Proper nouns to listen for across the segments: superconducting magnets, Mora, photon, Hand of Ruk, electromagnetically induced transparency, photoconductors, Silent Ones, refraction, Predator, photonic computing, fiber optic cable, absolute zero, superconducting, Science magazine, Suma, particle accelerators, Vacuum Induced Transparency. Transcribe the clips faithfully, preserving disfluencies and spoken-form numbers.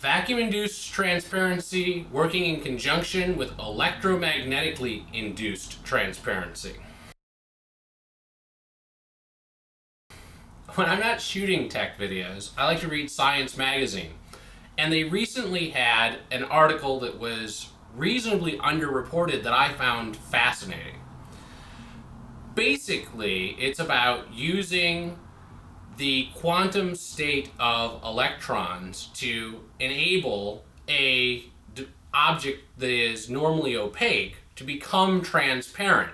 vacuum-induced transparency working in conjunction with electromagnetically induced transparency. When I'm not shooting tech videos, I like to read Science magazine, and they recently had an article that was reasonably underreported that I found fascinating. Basically, it's about using the quantum state of electrons to enable a d- object that is normally opaque to become transparent.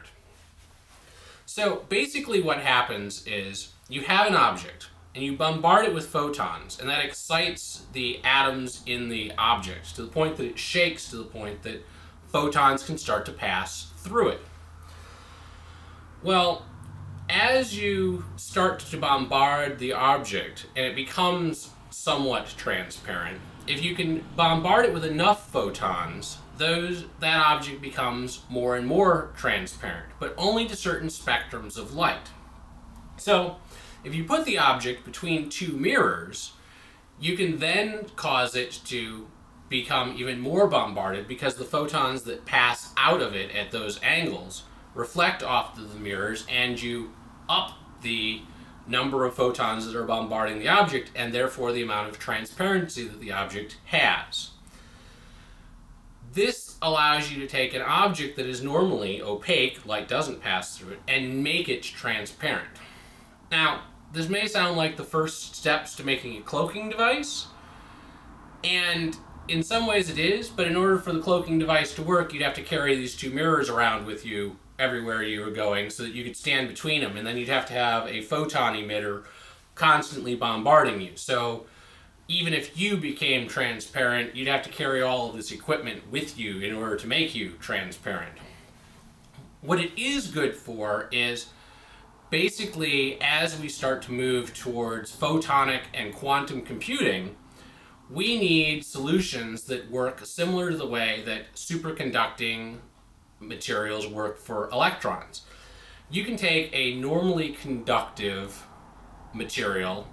So basically what happens is you have an object and you bombard it with photons, and that excites the atoms in the object to the point that it shakes, to the point that photons can start to pass through it. Well, as you start to bombard the object and it becomes somewhat transparent, if you can bombard it with enough photons, those that object becomes more and more transparent, but only to certain spectrums of light. So if you put the object between two mirrors, you can then cause it to become even more bombarded, because the photons that pass out of it at those angles reflect off of the mirrors, and you up the number of photons that are bombarding the object, and therefore the amount of transparency that the object has. This allows you to take an object that is normally opaque, light doesn't pass through it, and make it transparent. Now, this may sound like the first steps to making a cloaking device, and in some ways it is, but in order for the cloaking device to work, you'd have to carry these two mirrors around with you everywhere you were going so that you could stand between them, and then you'd have to have a photon emitter constantly bombarding you. So even if you became transparent, you'd have to carry all of this equipment with you in order to make you transparent. What it is good for is basically, as we start to move towards photonic and quantum computing, we need solutions that work similar to the way that superconducting materials work for electrons. You can take a normally conductive material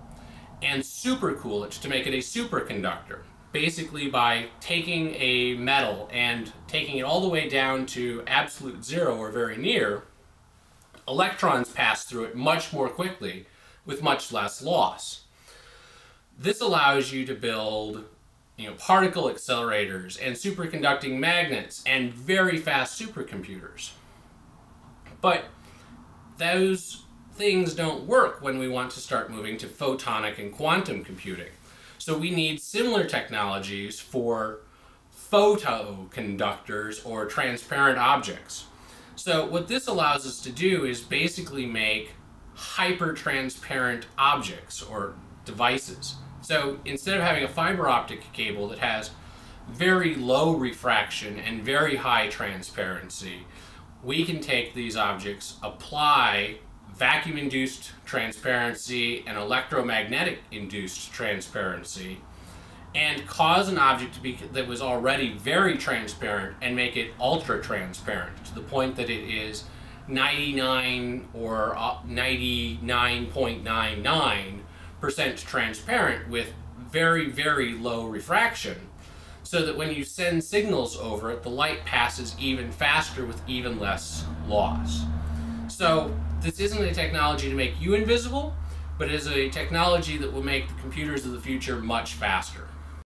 and supercool it to make it a superconductor, basically by taking a metal and taking it all the way down to absolute zero or very near. Electrons pass through it much more quickly with much less loss. This allows you to build, you know, particle accelerators and superconducting magnets and very fast supercomputers. But those things don't work when we want to start moving to photonic and quantum computing. So we need similar technologies for photoconductors or transparent objects. So what this allows us to do is basically make hyper-transparent objects or devices. So instead of having a fiber optic cable that has very low refraction and very high transparency, we can take these objects, apply vacuum-induced transparency and electromagnetic-induced transparency, and cause an object to be, that was already very transparent, and make it ultra-transparent to the point that it is ninety-nine or ninety-nine point nine nine percent transparent with very, very low refraction, so that when you send signals over it, the light passes even faster with even less loss. So this isn't a technology to make you invisible, but it is a technology that will make the computers of the future much faster.